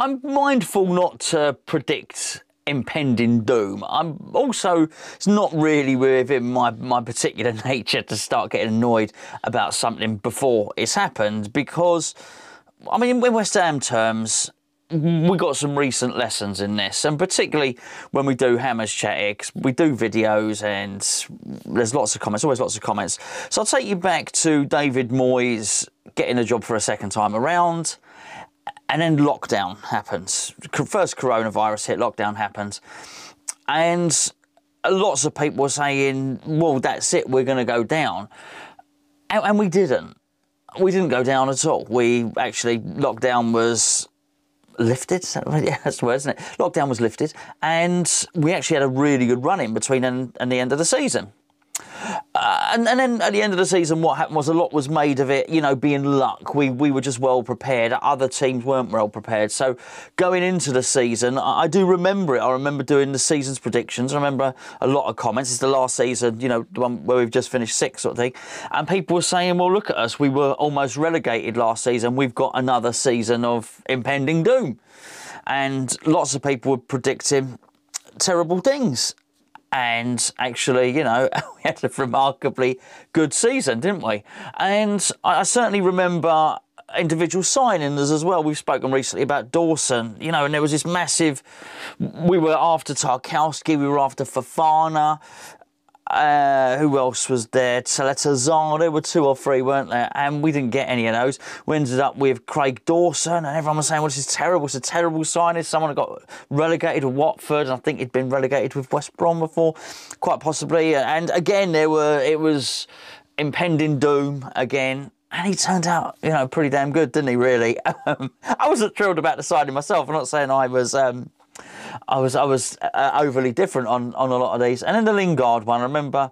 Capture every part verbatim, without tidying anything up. I'm mindful not to predict impending doom. I'm also, it's not really within my, my particular nature to start getting annoyed about something before it's happened, because, I mean, in West Ham terms, we got some recent lessons in this, and particularly when we do Hammers Chat, cause we do videos and there's lots of comments, always lots of comments. So I'll take you back to David Moyes getting a job for a second time around, and then lockdown happens. First coronavirus hit, lockdown happens, and lots of people were saying, well, that's it, we're going to go down. And, and we didn't. We didn't go down at all. We actually, lockdown was lifted, yeah, that's the word, isn't it? Lockdown was lifted, and we actually had a really good run in between and, and the end of the season. Uh, and, and then at the end of the season, what happened was a lot was made of it, you know, being luck. We we were just well prepared. Other teams weren't well prepared. So going into the season, I, I do remember it. I remember doing the season's predictions. I remember a lot of comments. It's the last season, you know, the one where we've just finished sixth sort of thing. And people were saying, well, look at us. We were almost relegated last season. We've got another season of impending doom. And lots of people were predicting terrible things. And actually, you know, we had a remarkably good season, didn't we? And I certainly remember individual signings as well. We've spoken recently about Dawson, you know, and there was this massive... We were after Tarkowski, we were after Fafana. Uh, who else was there? Teletazan. There were two or three, weren't there? And we didn't get any of those. We ended up with Craig Dawson, and everyone was saying, well, this is terrible. It's a terrible signing. Someone got relegated to Watford, and I think he'd been relegated with West Brom before, quite possibly. And again, there were, it was impending doom again. And he turned out, you know, pretty damn good, didn't he, really? Um, I wasn't thrilled about the signing myself. I'm not saying I was... Um, I was I was uh, overly different on, on a lot of these. And then the Lingard one, I remember,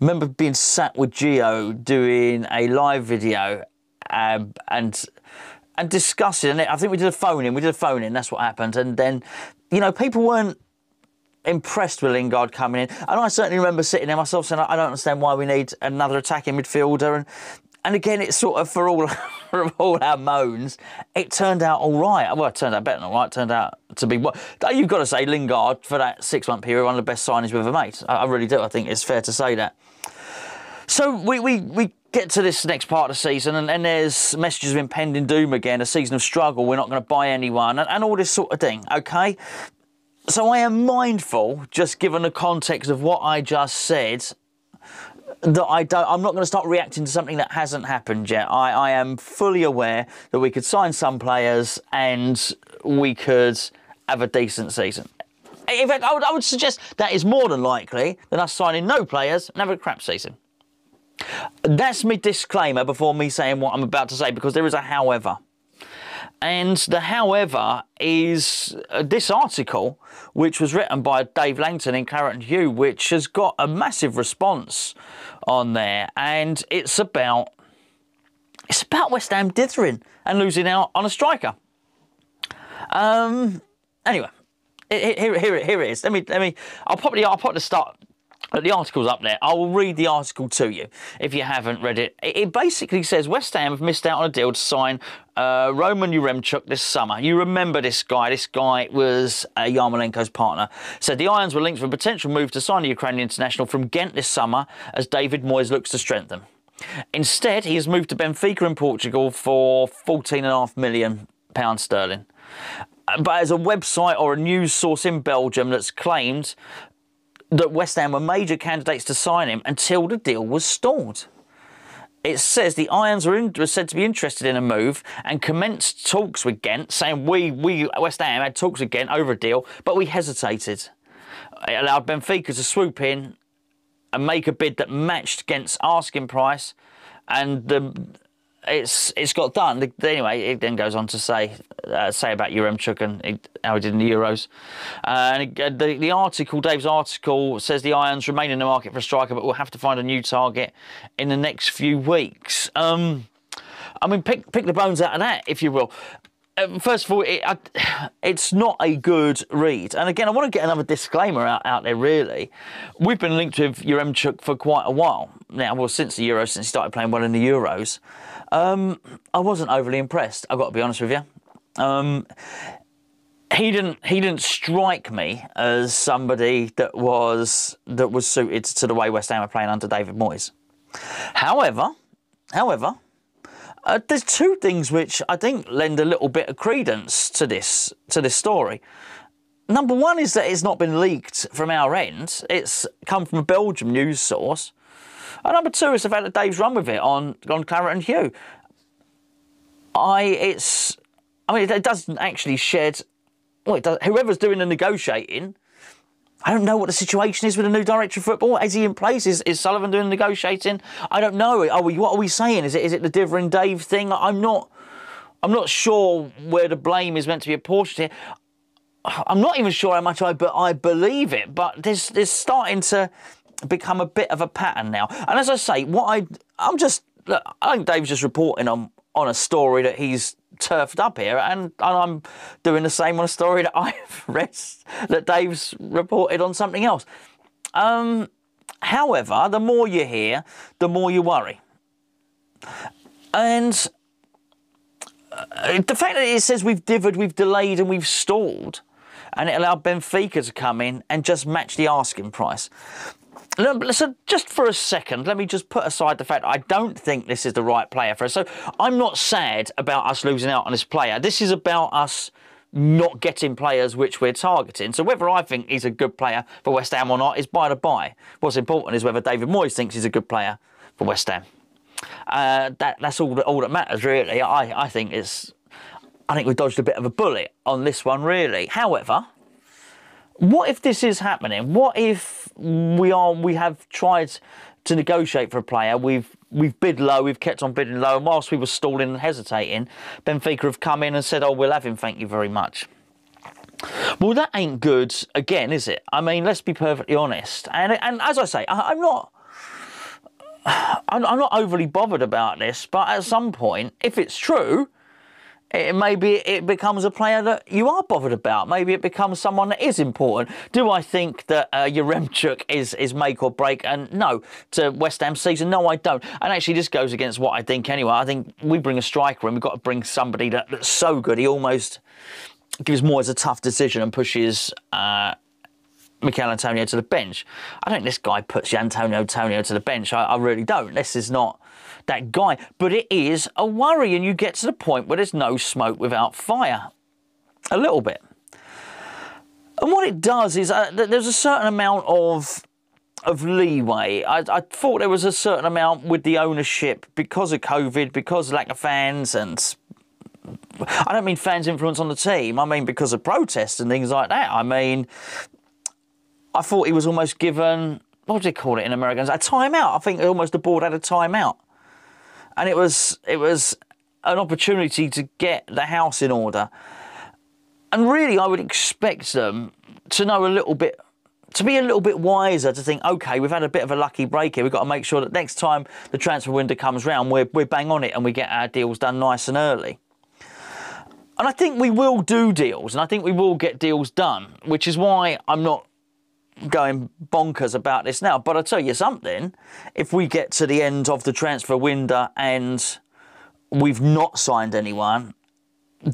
remember being sat with Gio doing a live video um, and and discussing. And I think we did a phone-in. We did a phone-in. That's what happened. And then, you know, people weren't impressed with Lingard coming in. And I certainly remember sitting there myself saying, I don't understand why we need another attacking midfielder. And And again, it's sort of, for all for all our moans, it turned out all right. Well, it turned out better than all right. It turned out to be... What, you've got to say, Lingard, for that six-month period, one of the best signings we've ever made. I, I really do. I think it's fair to say that. So we, we, we get to this next part of the season, and, and there's messages of impending doom again, a season of struggle, we're not going to buy anyone, and, and all this sort of thing, OK? So I am mindful, just given the context of what I just said... that I don't, I'm not going to start reacting to something that hasn't happened yet. I, I am fully aware that we could sign some players and we could have a decent season. In fact, I would, I would suggest that is more than likely than us signing no players and have a crap season. That's my disclaimer before me saying what I'm about to say, because there is a however. And the however is this article, which was written by Dave Langton in Claret and Hugh, which has got a massive response on there. And it's about, it's about West Ham dithering and losing out on a striker. Um, anyway, here, here, here it is. Let me, let me, I'll probably, I'll put the start. The article's up there. I will read the article to you if you haven't read it. It basically says West Ham have missed out on a deal to sign uh, Roman Yaremchuk this summer. You remember this guy. This guy was uh, Yarmolenko's partner. Said the Irons were linked for a potential move to sign a Ukrainian international from Ghent this summer as David Moyes looks to strengthen. Instead, he has moved to Benfica in Portugal for fourteen point five million pounds sterling. But as a website or a news source in Belgium that's claimed... that West Ham were major candidates to sign him until the deal was stalled. It says the Irons were, in, were said to be interested in a move and commenced talks with Ghent, saying we, we West Ham had talks with Ghent over a deal, but we hesitated. It allowed Benfica to swoop in and make a bid that matched Ghent's asking price, and the... It's it's got done. Anyway, it then goes on to say uh, say about Yaremchuk and how he did in the Euros. Uh, and it, the the article, Dave's article, says the Irons remain in the market for a striker, but we'll have to find a new target in the next few weeks. Um, I mean, pick pick the bones out of that, if you will. Um, first of all, it, I, it's not a good read. And again, I want to get another disclaimer out, out there, really. We've been linked with Yaremchuk for quite a while now, well, since the Euros, since he started playing well in the Euros. Um, I wasn't overly impressed, I've got to be honest with you. Um, he didn't. He didn't strike me as somebody that was that was suited to the way West Ham are playing under David Moyes. However, however, uh, there's two things which I think lend a little bit of credence to this to this story. Number one is that it's not been leaked from our end. It's come from a Belgium news source. And number two is the fact that Dave's run with it on on Claret and Hugh. I it's I mean it doesn't actually shed. Well, it does, whoever's doing the negotiating, I don't know what the situation is with the new director of football. Is he in place? Is, is Sullivan doing the negotiating? I don't know. Are we, what are we saying? Is it is it the Diver and Dave thing? I'm not. I'm not sure where the blame is meant to be apportioned here. I'm not even sure how much I but I believe it. But there's there's starting to become a bit of a pattern now. And as I say, what I I'm just look, I think Dave's just reporting on on a story that he's turfed up here, and, and I'm doing the same on a story that I've read that Dave's reported on something else. Um, however, the more you hear, the more you worry. And the fact that it says we've divvied, we've delayed and we've stalled, and it allowed Benfica to come in and just match the asking price. So just for a second, let me just put aside the fact I don't think this is the right player for us. So I'm not sad about us losing out on this player. This is about us not getting players which we're targeting. So whether I think he's a good player for West Ham or not is by the by. What's important is whether David Moyes thinks he's a good player for West Ham. Uh, that, that's all that, all that matters, really. I, I think it's... I think we dodged a bit of a bullet on this one, really. However... what if this is happening? What if we are we have tried to negotiate for a player? We've we've bid low, we've kept on bidding low, and whilst we were stalling and hesitating, Benfica have come in and said, "Oh, we'll have him, thank you very much." Well, that ain't good again, is it? I mean, let's be perfectly honest. And and as I say, I, I'm not I'm, I'm not overly bothered about this, but at some point, if it's true, It, maybe it becomes a player that you are bothered about. Maybe it becomes someone that is important. Do I think that uh, Yaremchuk is, is make or break? And no, to West Ham season, no, I don't. And actually, this goes against what I think anyway. I think we bring a striker in, we've got to bring somebody that, that's so good, he almost gives Moyes a tough decision and pushes uh, Mikel Antonio to the bench. I don't think this guy puts Antonio Antonio to the bench. I, I really don't. This is not... that guy, but it is a worry, and you get to the point where there's no smoke without fire, a little bit. And what it does is uh, there's a certain amount of of leeway. I, I thought there was a certain amount with the ownership because of COVID, because of lack of fans, and I don't mean fans' influence on the team. I mean because of protests and things like that. I mean, I thought he was almost given, what do they call it in Americans? A timeout. I think almost the board had a timeout. And it was it was an opportunity to get the house in order. And really, I would expect them to know a little bit, to be a little bit wiser, to think, OK, we've had a bit of a lucky break here. We've got to make sure that next time the transfer window comes round, we're, we're bang on it and we get our deals done nice and early. And I think we will do deals, and I think we will get deals done, which is why I'm not going bonkers about this now. But I'll tell you something, if we get to the end of the transfer window and we've not signed anyone,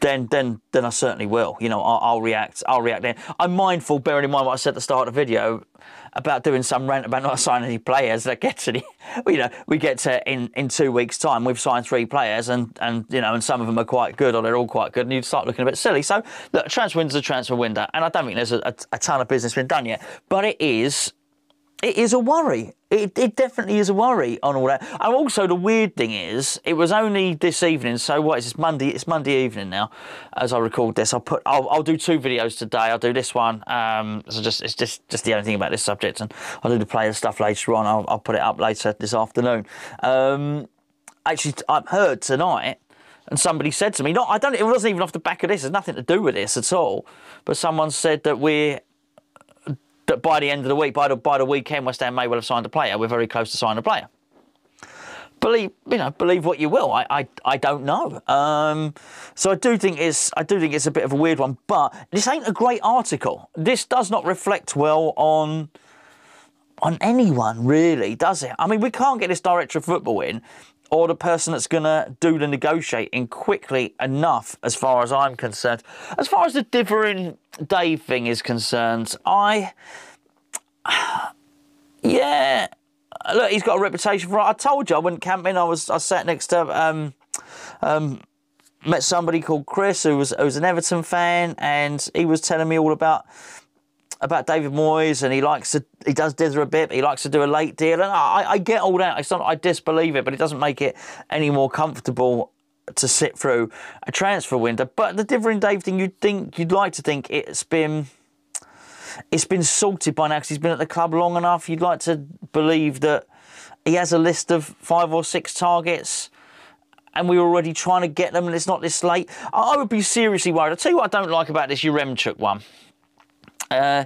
then then then I certainly will. You know, I'll, I'll react. I'll react then. I'm mindful, bearing in mind what I said at the start of the video, about doing some rant about not signing any players. That get to the, you know, we get to in, in two weeks' time, we've signed three players, and and you know, and some of them are quite good, or they're all quite good, and you'd start looking a bit silly. So look, transfer window's a transfer window, and I don't think there's a, a, a ton of business been done yet, but it is, it is a worry. It, it definitely is a worry on all that. And also, the weird thing is, it was only this evening. So what is this, Monday? It's Monday evening now, as I record this. I'll put. I'll, I'll do two videos today. I'll do this one. Um, so just it's just just the only thing about this subject, and I'll do the player stuff later on. I'll, I'll put it up later this afternoon. Um, actually, I've heard tonight, and somebody said to me, "Not I don't. It wasn't even off the back of this. It's nothing to do with this at all." But someone said that we're. that by the end of the week, by the, by the weekend, West Ham may well have signed a player. We're very close to signing a player. Believe, you know, believe what you will. I, I, I don't know. Um, so I do think it's, I do think it's a bit of a weird one. But this ain't a great article. This does not reflect well on, on anyone, really, does it? I mean, we can't get this director of football in, or the person that's going to do the negotiating quickly enough, as far as I'm concerned. As far as the differing Dave thing is concerned, I... Yeah... Look, he's got a reputation for it. I told you I went camping. I was I sat next to um um met somebody called Chris who was who was an Everton fan, and he was telling me all about about David Moyes, and he likes to he does dither a bit, but he likes to do a late deal, and I, I get all that. It's not I disbelieve it, but it doesn't make it any more comfortable to sit through a transfer window. But the differing Dave thing, you'd think you'd like to think it's been It's been sorted by now because he's been at the club long enough. You'd like to believe that he has a list of five or six targets and we're already trying to get them and it's not this late. I would be seriously worried. I'll tell you what I don't like about this Yaremchuk one. Uh,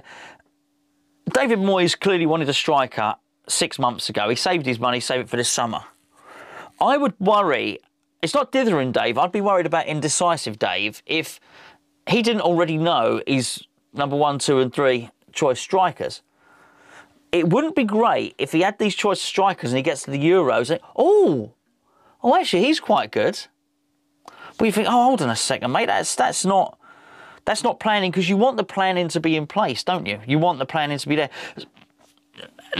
David Moyes clearly wanted a striker six months ago. He saved his money, saved it for this summer. I would worry, it's not dithering Dave, I'd be worried about indecisive Dave if he didn't already know he's... number one, two and three choice strikers. It wouldn't be great if he had these choice strikers and he gets to the Euros and, oh, oh, actually, he's quite good. But you think, oh, hold on a second, mate, that's, that's, not, that's not planning, because you want the planning to be in place, don't you? You want the planning to be there.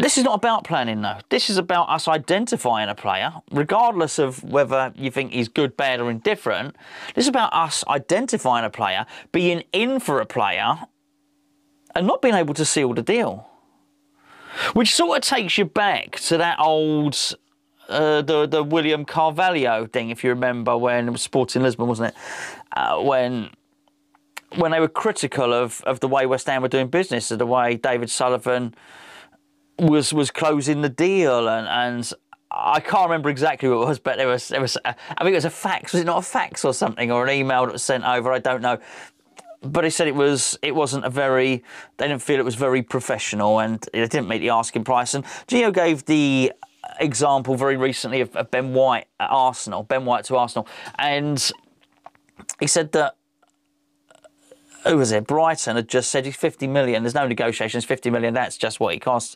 This is not about planning, though. This is about us identifying a player, regardless of whether you think he's good, bad or indifferent. This is about us identifying a player, being in for a player, and not being able to seal the deal, which sort of takes you back to that old uh, the the William Carvalho thing, if you remember, when it was Sporting Lisbon, wasn't it? Uh, when when they were critical of of the way West Ham were doing business, of the way David Sullivan was was closing the deal, and and I can't remember exactly what it was, but there was there was a, I think it was a fax, was it not a fax or something, or an email that was sent over? I don't know. But he said it was it wasn't a very they didn't feel it was very professional, and it didn't meet the asking price. And Gio gave the example very recently of, of Ben White at Arsenal, Ben White to Arsenal, and he said that who was it? Brighton had just said he's fifty million. There's no negotiations. fifty million. That's just what he costs.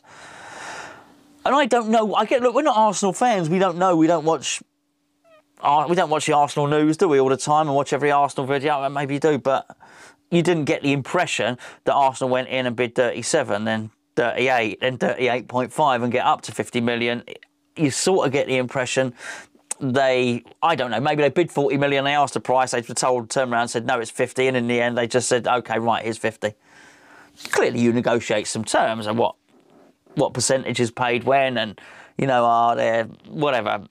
And I don't know. I get look. We're not Arsenal fans. We don't know. We don't watch. We don't watch the Arsenal news, do we, all the time, and watch every Arsenal video? Maybe you do, but you didn't get the impression that Arsenal went in and bid thirty-seven, then thirty-eight, then thirty-eight point five and get up to fifty million. You sort of get the impression they, I don't know, maybe they bid forty million, they asked the price, they were told, turned around and said, no, it's fifty, and in the end they just said, OK, right, here's fifty. Clearly you negotiate some terms and what, what percentage is paid when, and, you know, are there, whatever,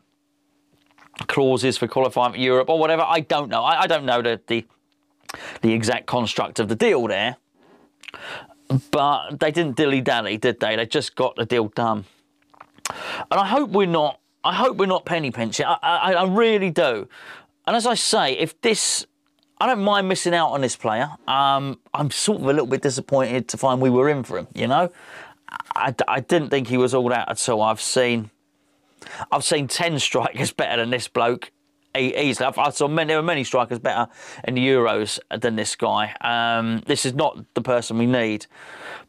clauses for qualifying for Europe or whatever. I don't know. I, I don't know the... the the exact construct of the deal there, but they didn't dilly-dally, did they? They just got the deal done. And I hope we're not, I hope we're not penny pinching. I, I, I really do. And as I say, if this, I don't mind missing out on this player. Um, I'm sort of a little bit disappointed to find we were in for him, you know? I, I didn't think he was all that at all. I've seen, I've seen ten strikers better than this bloke. Easily. I saw many, there were many strikers better in the Euros than this guy. Um, this is not the person we need.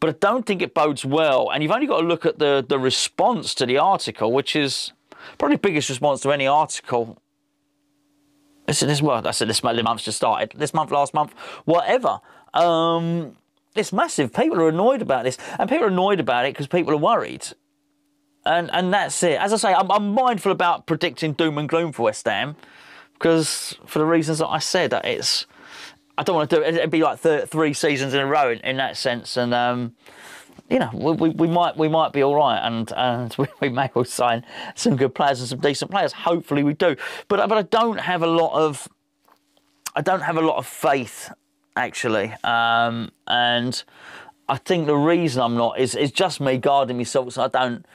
But I don't think it bodes well. And you've only got to look at the, the response to the article, which is probably the biggest response to any article. This, this, well, I said this month's just started. This month, last month, whatever. Um, it's massive. People are annoyed about this. And people are annoyed about it because people are worried. And and that's it. As I say, I'm, I'm mindful about predicting doom and gloom for West Ham because, for the reasons that I said, that it's I don't want to do it. It'd be like th three seasons in a row in, in that sense, and um, you know, we, we we might we might be all right, and and we, we may all sign some good players and some decent players. Hopefully, we do. But but I don't have a lot of I don't have a lot of faith actually, um, and I think the reason I'm not is is just me guarding myself, so I don't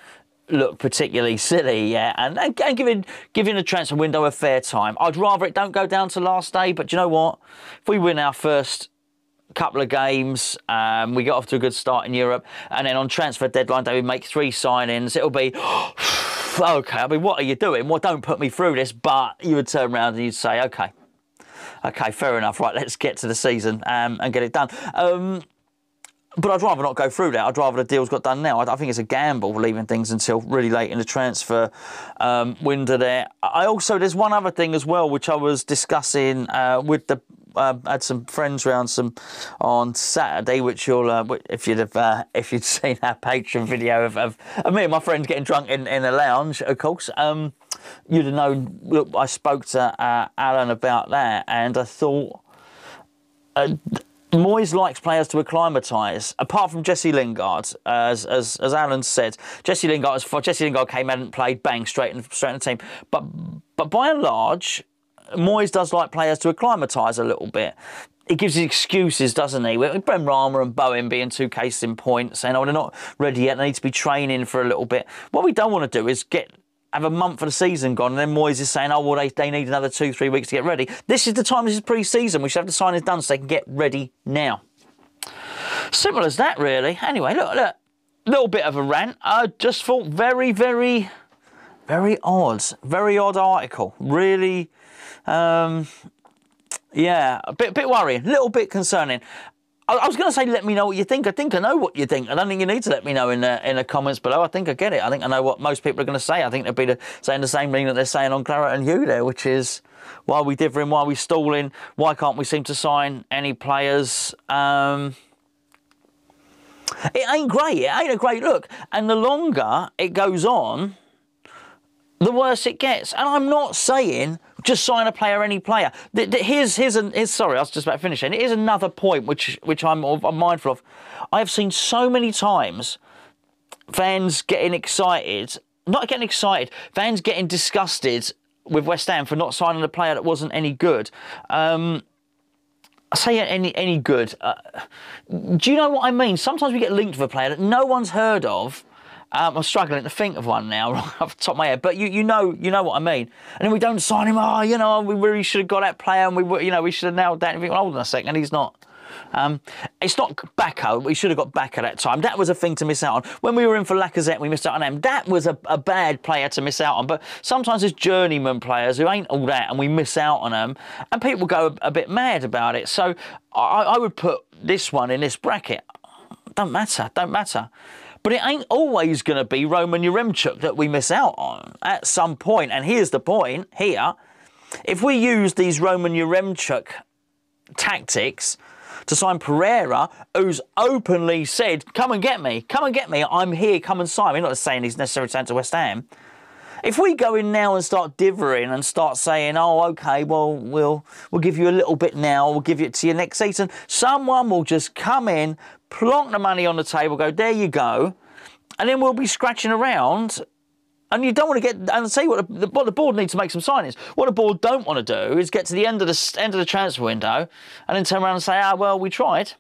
look particularly silly, yeah, and, and, and giving giving the transfer window a fair time. I'd rather it don't go down to last day, but do you know what? If we win our first couple of games, um, we get off to a good start in Europe, and then on transfer deadline day we make three signings, it'll be, okay, I mean, what are you doing? Well, don't put me through this, but you would turn around and you'd say, okay, okay, fair enough, right, let's get to the season um, and get it done. Um, But I'd rather not go through that. I'd rather the deals got done now. I think it's a gamble leaving things until really late in the transfer um, window there. I also, there's one other thing as well, which I was discussing uh, with the, uh, had some friends round some on Saturday, which you'll, uh, if you'd have, uh, if you'd seen our Patreon video of, of, of me and my friends getting drunk in, in a lounge, of course. Um, you'd have known, look, I spoke to uh, Alan about that, and I thought, uh, Moyes likes players to acclimatise, apart from Jesse Lingard, uh, as, as as Alan said. Jesse Lingard, as Jesse Lingard came out and played, bang, straight in, straight in the team. But but by and large, Moyes does like players to acclimatise a little bit. He gives his excuses, doesn't he? With Bren Rama and Bowen being two cases in point, saying, oh, they're not ready yet, they need to be training for a little bit. What we don't want to do is get... have a month of the season gone, and then Moyes is saying, oh, well, they, they need another two, three weeks to get ready. This is the time, this is pre-season. We should have the signings done so they can get ready now. Simple as that, really. Anyway, look, look, little bit of a rant. I just thought very, very, very odd. Very odd article. Really, um, yeah, a bit, bit worrying, a little bit concerning. I was going to say, let me know what you think. I think I know what you think. I don't think you need to let me know in the, in the comments below. I think I get it. I think I know what most people are going to say. I think they'll be the, saying the same thing that they're saying on Claret and Hugh there, which is, why are we differing? Why are we stalling? Why can't we seem to sign any players? Um, it ain't great. It ain't a great look. And the longer it goes on, the worse it gets. And I'm not saying... just sign a player, any player. Here's, here's, an, here's sorry, I was just about finishing. Here's another point which, which I'm, I'm mindful of. I have seen so many times fans getting excited, not getting excited, fans getting disgusted with West Ham for not signing a player that wasn't any good. Um, I say any, any good. Uh, do you know what I mean? Sometimes we get linked with a player that no one's heard of. Um, I'm struggling to think of one now right off the top of my head, but you, you know you know what I mean. And then we don't sign him. Oh, you know, we really should have got that player, and we you know we should have nailed that. And think, well, hold on a second, he's not. Um, it's not Bako. We should have got Bako that time. That was a thing to miss out on. When we were in for Lacazette, we missed out on him. That was a, a bad player to miss out on. But sometimes there's journeyman players who ain't all that, and we miss out on them, and people go a, a bit mad about it. So I, I would put this one in this bracket. Don't matter. Don't matter. But it ain't always going to be Roman Yaremchuk that we miss out on at some point. And here's the point here. If we use these Roman Yaremchuk tactics to sign Pereira, who's openly said, come and get me, come and get me, I'm here, come and sign. We're not saying he's necessarily signed to West Ham. If we go in now and start divvying and start saying, oh, OK, well, we'll we'll give you a little bit now, we'll give it to you next season, someone will just come in, plonk the money on the table, go, there you go, and then we'll be scratching around, and you don't want to get, and see what the, what the board needs to make some signings. What the board don't want to do is get to the end of the, end of the transfer window and then turn around and say, ah, well, we tried.